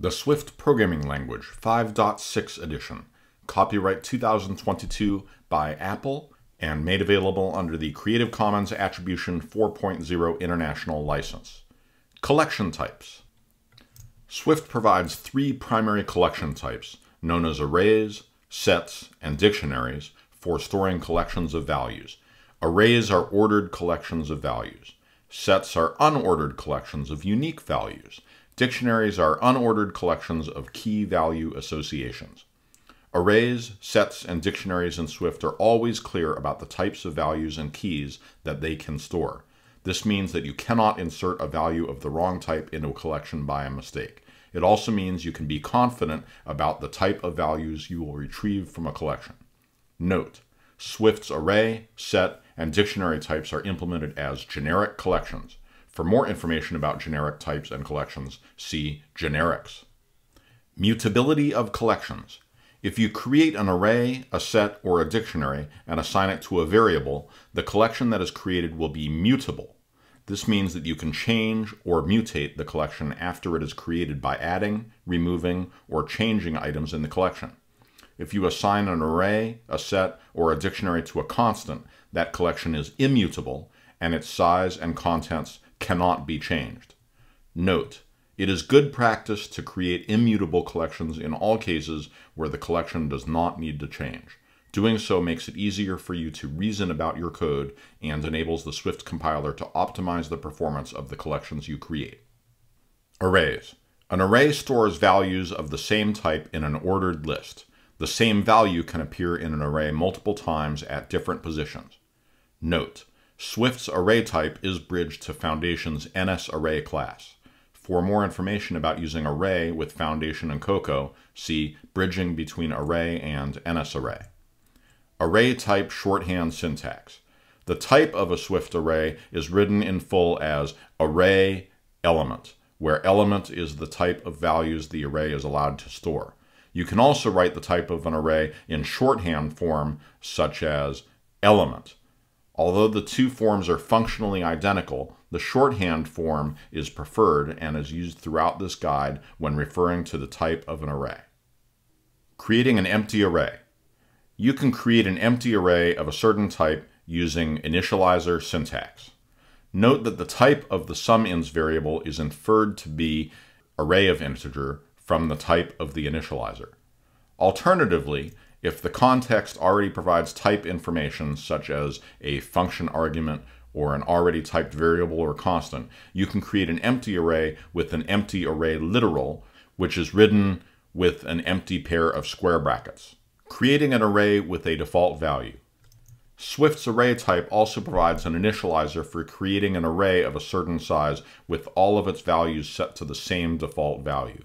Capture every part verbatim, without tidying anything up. The Swift Programming Language five point six edition, copyright two thousand twenty-two by Apple and made available under the Creative Commons Attribution four point oh International license. Collection Types. Swift provides three primary collection types, known as Arrays, Sets, and Dictionaries, for storing collections of values. Arrays are ordered collections of values. Sets are unordered collections of unique values. Dictionaries are unordered collections of key value associations. Arrays, sets, and dictionaries in Swift are always clear about the types of values and keys that they can store. This means that you cannot insert a value of the wrong type into a collection by a mistake. It also means you can be confident about the type of values you will retrieve from a collection. Note: Swift's array, set, and dictionary types are implemented as generic collections. For more information about generic types and collections, see Generics. Mutability of collections. If you create an array, a set, or a dictionary and assign it to a variable, the collection that is created will be mutable. This means that you can change or mutate the collection after it is created by adding, removing, or changing items in the collection. If you assign an array, a set, or a dictionary to a constant, that collection is immutable and its size and contents cannot be changed. Note: it is good practice to create immutable collections in all cases where the collection does not need to change. Doing so makes it easier for you to reason about your code and enables the Swift compiler to optimize the performance of the collections you create. Arrays. An array stores values of the same type in an ordered list. The same value can appear in an array multiple times at different positions. Note: Swift's array type is bridged to Foundation's NSArray class. For more information about using array with Foundation and Cocoa, see Bridging between Array and NSArray. Array type shorthand syntax. The type of a Swift array is written in full as array element, where element is the type of values the array is allowed to store. You can also write the type of an array in shorthand form, such as element. Although the two forms are functionally identical, the shorthand form is preferred and is used throughout this guide when referring to the type of an array. Creating an empty array. You can create an empty array of a certain type using initializer syntax. Note that the type of the sumInts variable is inferred to be array of integer from the type of the initializer. Alternatively, if the context already provides type information, such as a function argument or an already typed variable or constant, you can create an empty array with an empty array literal, which is written with an empty pair of square brackets. Creating an array with a default value. Swift's array type also provides an initializer for creating an array of a certain size with all of its values set to the same default value.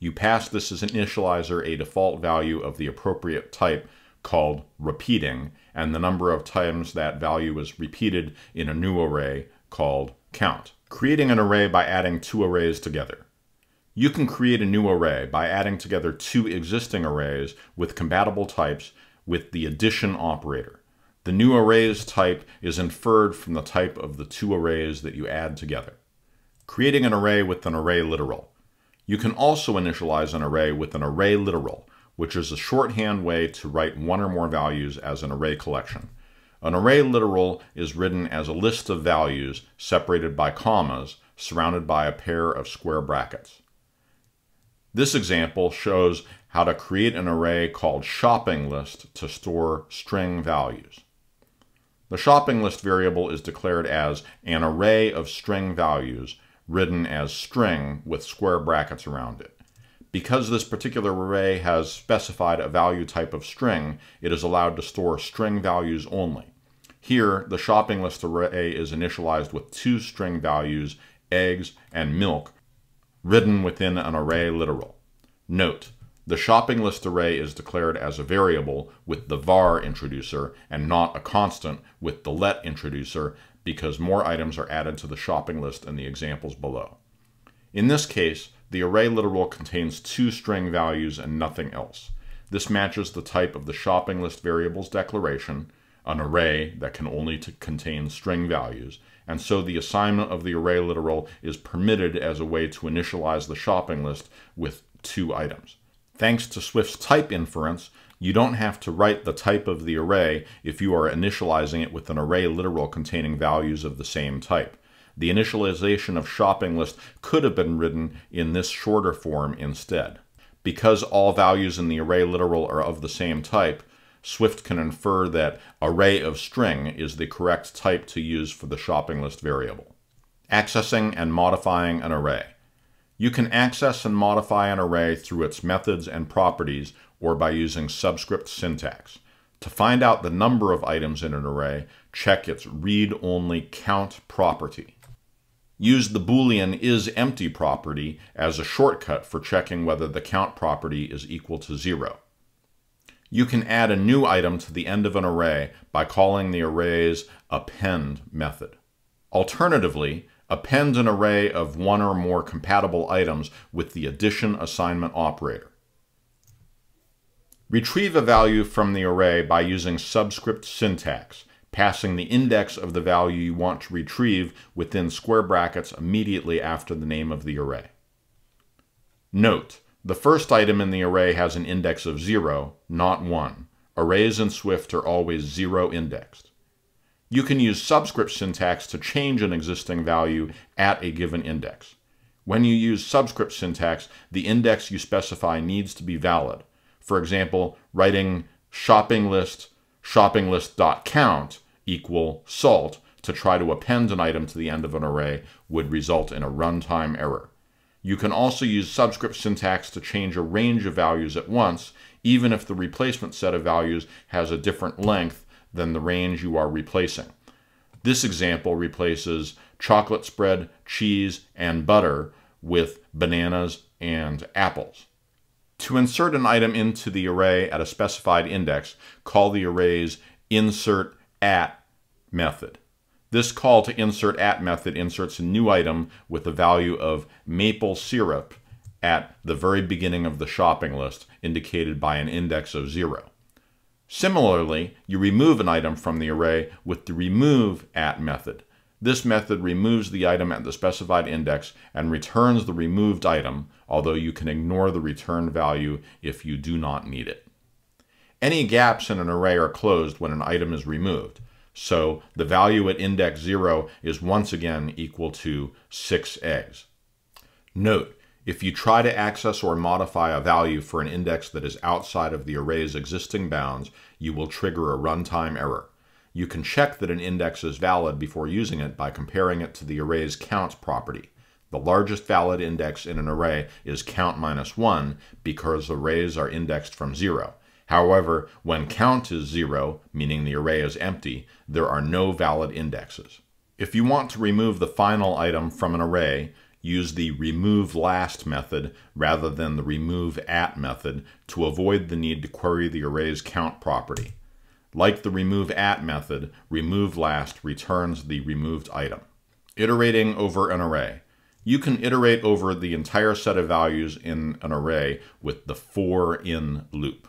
You pass this as an initializer a default value of the appropriate type called repeating and the number of times that value is repeated in a new array called count. Creating an array by adding two arrays together. You can create a new array by adding together two existing arrays with compatible types with the addition operator. The new array's type is inferred from the type of the two arrays that you add together. Creating an array with an array literal. You can also initialize an array with an array literal, which is a shorthand way to write one or more values as an array collection. An array literal is written as a list of values separated by commas, surrounded by a pair of square brackets. This example shows how to create an array called shopping list to store string values. The shopping list variable is declared as an array of string values, written as string with square brackets around it. Because this particular array has specified a value type of string, it is allowed to store string values only. Here, the shopping list array is initialized with two string values, eggs and milk, written within an array literal. Note: the shopping list array is declared as a variable with the var introducer and not a constant with the let introducer, because more items are added to the shopping list in the examples below. In this case, the array literal contains two string values and nothing else. This matches the type of the shopping list variable's declaration, an array that can only contain string values, and so the assignment of the array literal is permitted as a way to initialize the shopping list with two items. Thanks to Swift's type inference, you don't have to write the type of the array if you are initializing it with an array literal containing values of the same type. The initialization of shopping list could have been written in this shorter form instead. Because all values in the array literal are of the same type, Swift can infer that array of string is the correct type to use for the shopping list variable. Accessing and modifying an array. You can access and modify an array through its methods and properties or by using subscript syntax. To find out the number of items in an array, check its read-only count property. Use the Boolean isEmpty property as a shortcut for checking whether the count property is equal to zero. You can add a new item to the end of an array by calling the array's append method. Alternatively, append an array of one or more compatible items with the addition assignment operator. Retrieve a value from the array by using subscript syntax, passing the index of the value you want to retrieve within square brackets immediately after the name of the array. Note: the first item in the array has an index of zero, not one. Arrays in Swift are always zero indexed. You can use subscript syntax to change an existing value at a given index. When you use subscript syntax, the index you specify needs to be valid. For example, writing shopping list, shopping list.count equal salt to try to append an item to the end of an array would result in a runtime error. You can also use subscript syntax to change a range of values at once, even if the replacement set of values has a different length than the range you are replacing. This example replaces chocolate spread, cheese, and butter with bananas and apples. To insert an item into the array at a specified index, call the array's insert at method. This call to insert at method inserts a new item with a value of maple syrup at the very beginning of the shopping list, indicated by an index of zero. Similarly, you remove an item from the array with the remove at method. This method removes the item at the specified index and returns the removed item, although you can ignore the return value if you do not need it. Any gaps in an array are closed when an item is removed. So the value at index zero is once again equal to six eggs. Note, if you try to access or modify a value for an index that is outside of the array's existing bounds, you will trigger a runtime error. You can check that an index is valid before using it by comparing it to the array's count property. The largest valid index in an array is count minus one because arrays are indexed from zero. However, when count is zero, meaning the array is empty, there are no valid indexes. If you want to remove the final item from an array, use the removeLast method rather than the removeAt method to avoid the need to query the array's count property. Like the removeAt method, removeLast returns the removed item. Iterating over an array. You can iterate over the entire set of values in an array with the for in loop.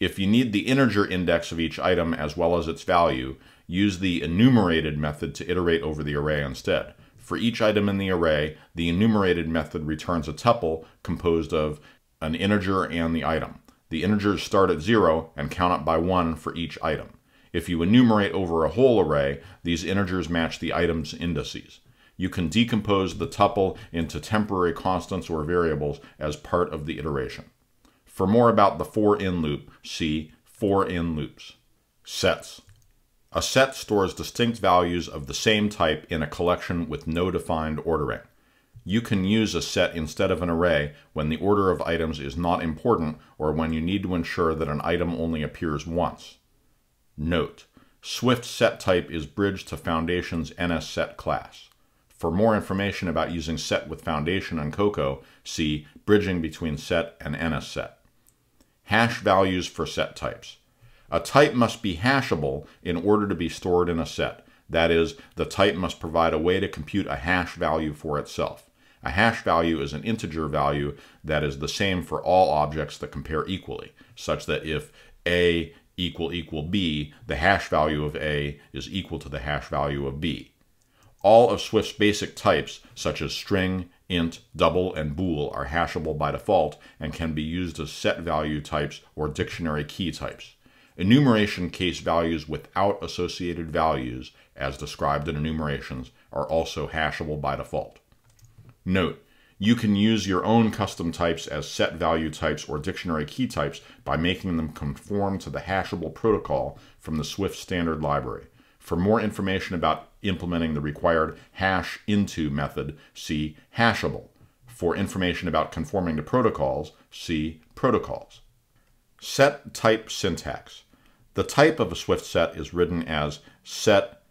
If you need the integer index of each item as well as its value, use the enumerated method to iterate over the array instead. For each item in the array, the enumerated method returns a tuple composed of an integer and the item. The integers start at zero and count up by one for each item. If you enumerate over a whole array, these integers match the item's indices. You can decompose the tuple into temporary constants or variables as part of the iteration. For more about the for-in loop, see for-in loops. Sets. A set stores distinct values of the same type in a collection with no defined ordering. You can use a set instead of an array when the order of items is not important or when you need to ensure that an item only appears once. Note: Swift set type is bridged to Foundation's N S set class. For more information about using set with Foundation and Cocoa, see Bridging between Set and N S set. Hash values for set types. A type must be hashable in order to be stored in a set. That is, the type must provide a way to compute a hash value for itself. A hash value is an integer value that is the same for all objects that compare equally, such that if A equal equal B, the hash value of A is equal to the hash value of B. All of Swift's basic types, such as string, int, double, and bool are hashable by default and can be used as set value types or dictionary key types. Enumeration case values without associated values, as described in enumerations, are also hashable by default. Note, you can use your own custom types as set value types or dictionary key types by making them conform to the hashable protocol from the Swift standard library. For more information about implementing the required hash into method, see hashable. For information about conforming to protocols, see protocols. Set type syntax. The type of a Swift set is written as set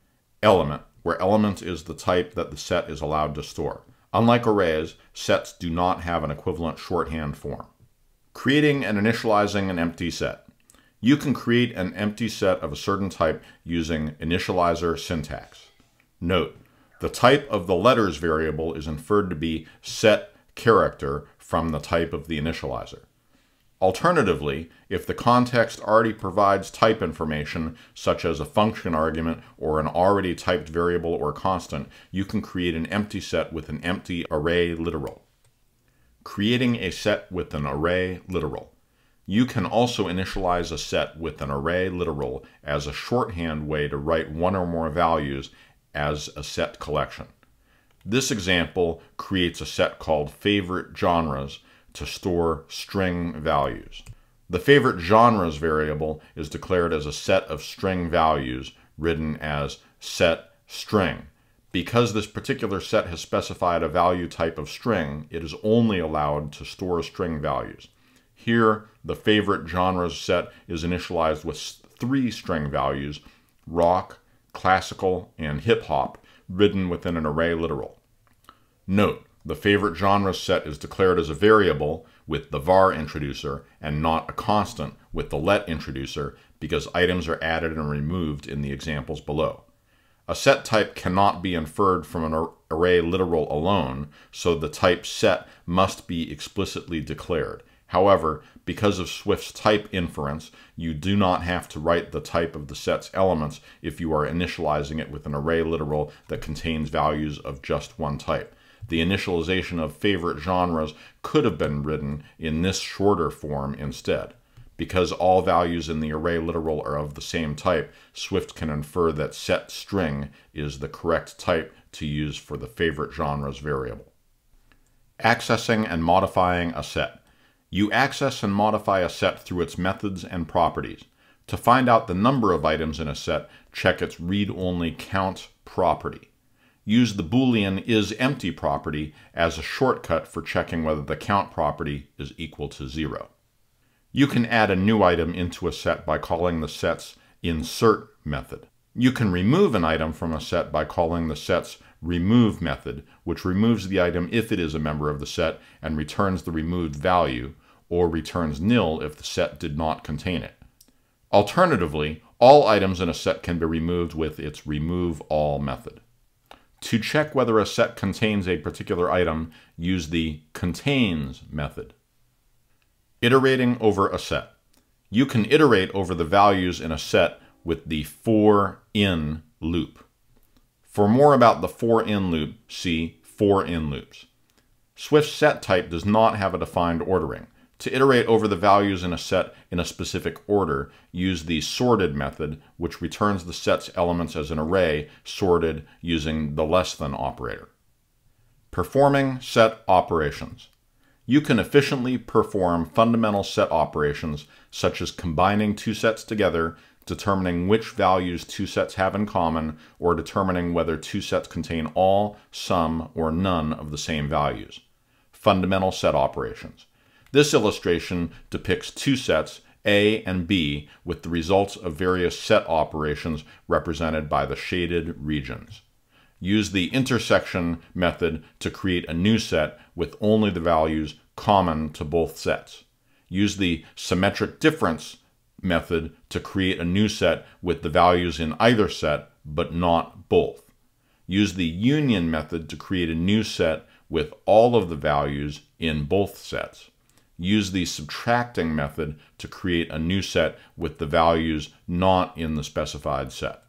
element, where element is the type that the set is allowed to store. Unlike arrays, sets do not have an equivalent shorthand form. Creating and initializing an empty set. You can create an empty set of a certain type using initializer syntax. Note, the type of the letters variable is inferred to be set character from the type of the initializer. Alternatively, if the context already provides type information, such as a function argument or an already typed variable or constant, you can create an empty set with an empty array literal. Creating a set with an array literal. You can also initialize a set with an array literal as a shorthand way to write one or more values as a set collection. This example creates a set called favorite genres to store string values. The favorite genres variable is declared as a set of string values written as set string. Because this particular set has specified a value type of string, it is only allowed to store string values. Here, the favorite genres set is initialized with three string values, rock, classical, and hip hop, written within an array literal. Note, the favorite genres set is declared as a variable with the var introducer and not a constant with the let introducer because items are added and removed in the examples below. A set type cannot be inferred from an array literal alone, so the type set must be explicitly declared. However, because of Swift's type inference, you do not have to write the type of the set's elements if you are initializing it with an array literal that contains values of just one type. The initialization of favorite genres could have been written in this shorter form instead. Because all values in the array literal are of the same type, Swift can infer that set string is the correct type to use for the favorite genres variable. Accessing and modifying a set. You access and modify a set through its methods and properties. To find out the number of items in a set, check its read-only count property. Use the Boolean isEmpty property as a shortcut for checking whether the count property is equal to zero. You can add a new item into a set by calling the set's insert method. You can remove an item from a set by calling the set's remove method, which removes the item if it is a member of the set and returns the removed value, or returns nil if the set did not contain it. Alternatively, all items in a set can be removed with its removeAll method. To check whether a set contains a particular item, use the contains method. Iterating over a set. You can iterate over the values in a set with the for in loop. For more about the for in loop, see for in loops. Swift's set type does not have a defined ordering. To iterate over the values in a set in a specific order, use the sorted method, which returns the set's elements as an array sorted using the less than operator. Performing set operations. You can efficiently perform fundamental set operations, such as combining two sets together, determining which values two sets have in common, or determining whether two sets contain all, some, or none of the same values. Fundamental set operations. This illustration depicts two sets, A and B, with the results of various set operations represented by the shaded regions. Use the intersection method to create a new set with only the values common to both sets. Use the symmetric difference method to create a new set with the values in either set, but not both. Use the union method to create a new set with all of the values in both sets. Use the subtracting method to create a new set with the values not in the specified set.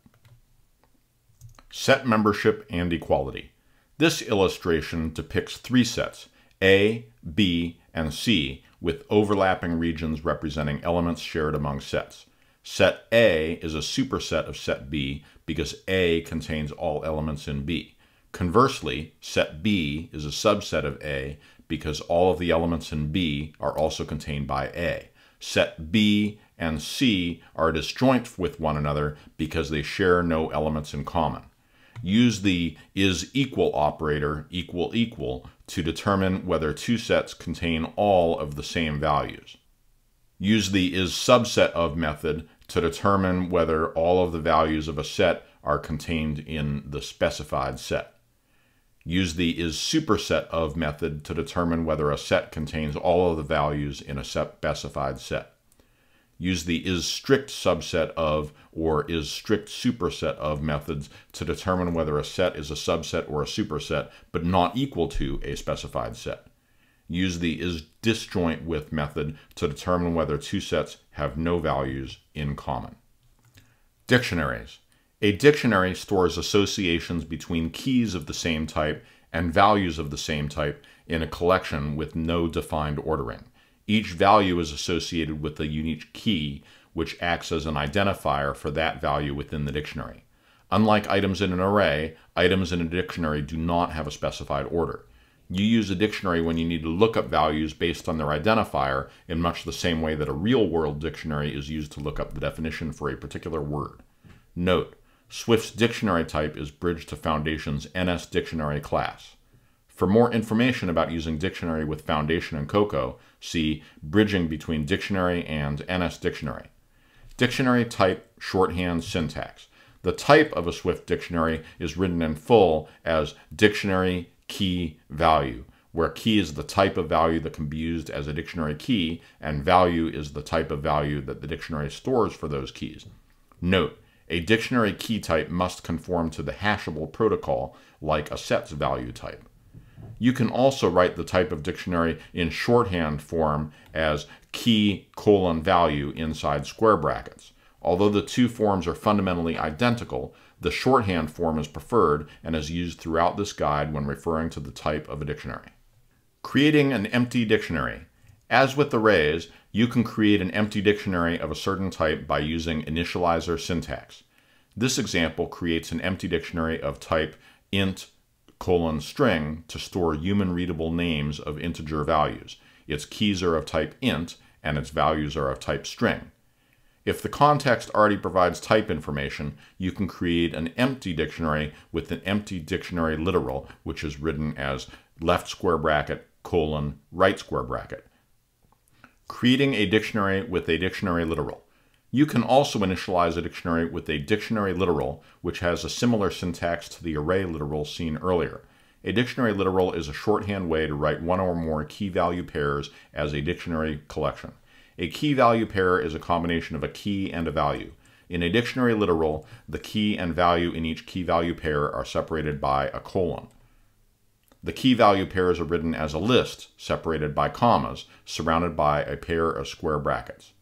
Set membership and equality. This illustration depicts three sets, A, B, and C, with overlapping regions representing elements shared among sets. Set A is a superset of set B because A contains all elements in B. Conversely, set B is a subset of A because all of the elements in B are also contained by A. Set B and C are disjoint with one another because they share no elements in common. Use the is equal operator equal equal to determine whether two sets contain all of the same values. Use the is subset of method to determine whether all of the values of a set are contained in the specified set. Use the is superset of method to determine whether a set contains all of the values in a specified set. Use the is strict subset of or is strict superset of methods to determine whether a set is a subset or a superset, but not equal to a specified set. Use the is disjoint with method to determine whether two sets have no values in common. Dictionaries. A dictionary stores associations between keys of the same type and values of the same type in a collection with no defined ordering. Each value is associated with a unique key, which acts as an identifier for that value within the dictionary. Unlike items in an array, items in a dictionary do not have a specified order. You use a dictionary when you need to look up values based on their identifier in much the same way that a real-world dictionary is used to look up the definition for a particular word. Note: Swift's dictionary type is bridged to Foundation's N S Dictionary class. For more information about using Dictionary with Foundation and Cocoa, see Bridging between Dictionary and N S Dictionary. Dictionary type shorthand syntax. The type of a Swift dictionary is written in full as dictionary key value, where key is the type of value that can be used as a dictionary key, and value is the type of value that the dictionary stores for those keys. Note: a dictionary key type must conform to the hashable protocol, like a set's value type. You can also write the type of dictionary in shorthand form as key colon value inside square brackets. Although the two forms are fundamentally identical, the shorthand form is preferred and is used throughout this guide when referring to the type of a dictionary. Creating an empty dictionary. As with arrays, you can create an empty dictionary of a certain type by using initializer syntax. This example creates an empty dictionary of type int colon string to store human-readable names of integer values. Its keys are of type int, and its values are of type string. If the context already provides type information, you can create an empty dictionary with an empty dictionary literal, which is written as left square bracket colon right square bracket. Creating a dictionary with a dictionary literal. You can also initialize a dictionary with a dictionary literal, which has a similar syntax to the array literal seen earlier. A dictionary literal is a shorthand way to write one or more key value pairs as a dictionary collection. A key value pair is a combination of a key and a value. In a dictionary literal, the key and value in each key value pair are separated by a colon. The key value pairs are written as a list, separated by commas, surrounded by a pair of square brackets.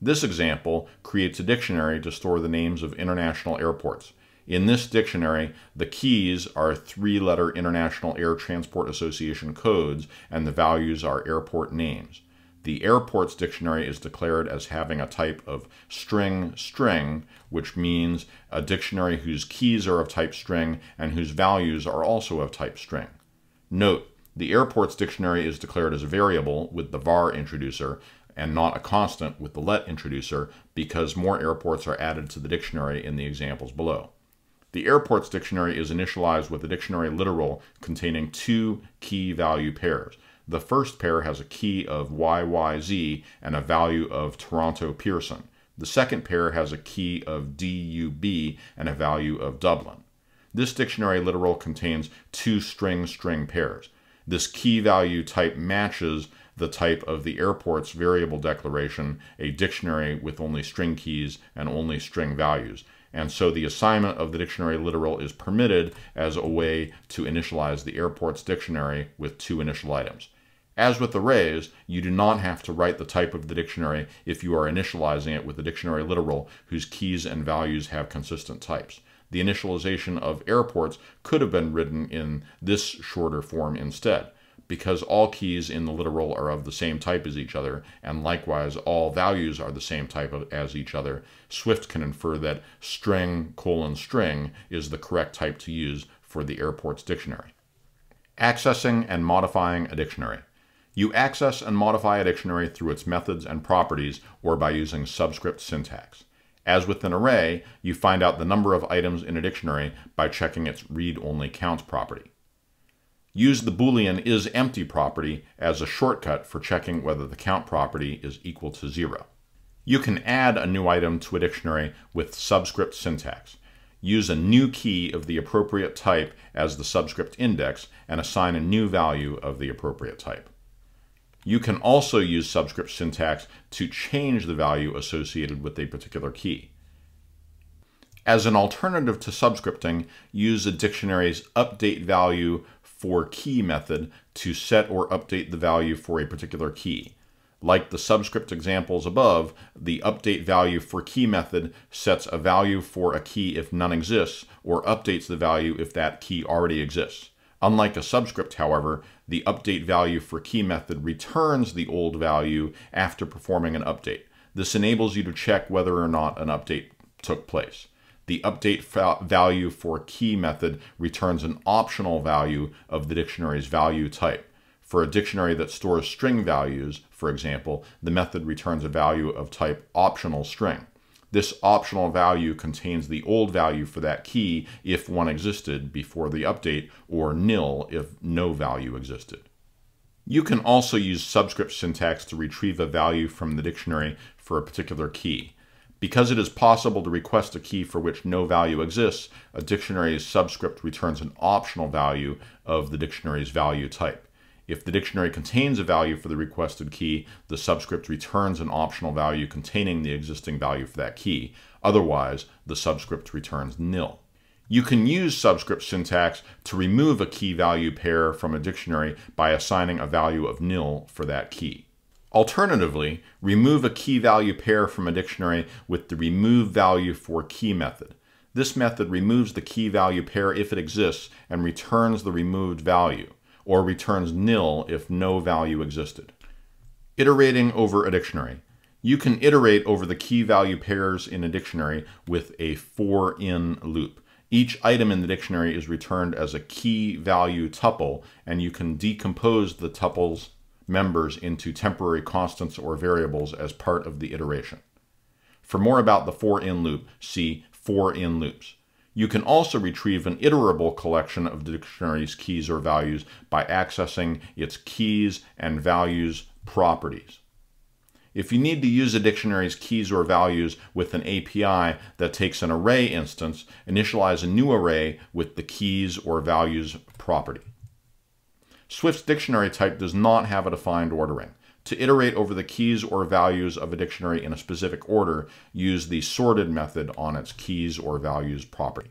This example creates a dictionary to store the names of international airports. In this dictionary, the keys are three-letter International Air Transport Association codes, and the values are airport names. The airports dictionary is declared as having a type of string string, which means a dictionary whose keys are of type string and whose values are also of type string. Note: the airports dictionary is declared as a variable with the var introducer and not a constant with the let introducer because more airports are added to the dictionary in the examples below. The airports dictionary is initialized with a dictionary literal containing two key value pairs. The first pair has a key of Y Y Z and a value of Toronto Pearson. The second pair has a key of D U B and a value of Dublin. This dictionary literal contains two string string pairs. This key value type matches the type of the airport's variable declaration, a dictionary with only string keys and only string values, and so the assignment of the dictionary literal is permitted as a way to initialize the airport's dictionary with two initial items. As with arrays, you do not have to write the type of the dictionary if you are initializing it with a dictionary literal whose keys and values have consistent types. the initialization of airports could have been written in this shorter form instead, because all keys in the literal are of the same type as each other, and likewise all values are the same type of, as each other. Swift can infer that string colon string is the correct type to use for the airports dictionary. Accessing and modifying a dictionary. You access and modify a dictionary through its methods and properties, or by using subscript syntax. As with an array, you find out the number of items in a dictionary by checking its read-only count property. Use the Boolean isEmpty property as a shortcut for checking whether the count property is equal to zero. You can add a new item to a dictionary with subscript syntax. Use a new key of the appropriate type as the subscript index and assign a new value of the appropriate type. You can also use subscript syntax to change the value associated with a particular key. As an alternative to subscripting, use a dictionary's updateValue for key method to set or update the value for a particular key. Like the subscript examples above, the updateValue for key method sets a value for a key if none exists, or updates the value if that key already exists. Unlike a subscript, however, the updateValue for key method returns the old value after performing an update. This enables you to check whether or not an update took place. The updateValue for key method returns an optional value of the dictionary's value type. For a dictionary that stores string values, for example, the method returns a value of type optional string. This optional value contains the old value for that key if one existed before the update, or nil if no value existed. You can also use subscript syntax to retrieve a value from the dictionary for a particular key. Because it is possible to request a key for which no value exists, a dictionary's subscript returns an optional value of the dictionary's value type. If the dictionary contains a value for the requested key, the subscript returns an optional value containing the existing value for that key. Otherwise, the subscript returns nil. You can use subscript syntax to remove a key value pair from a dictionary by assigning a value of nil for that key. Alternatively, remove a key value pair from a dictionary with the removeValue for key method. This method removes the key value pair if it exists and returns the removed value, or returns nil if no value existed. Iterating over a dictionary. You can iterate over the key value pairs in a dictionary with a for in loop. Each item in the dictionary is returned as a key value tuple, and you can decompose the tuple's members into temporary constants or variables as part of the iteration. For more about the for in loop, see for in loops. You can also retrieve an iterable collection of the dictionary's keys or values by accessing its keys and values properties. If you need to use a dictionary's keys or values with an A P I that takes an array instance, initialize a new array with the keys or values property. Swift's dictionary type does not have a defined ordering. To iterate over the keys or values of a dictionary in a specific order, use the sorted method on its keys or values property.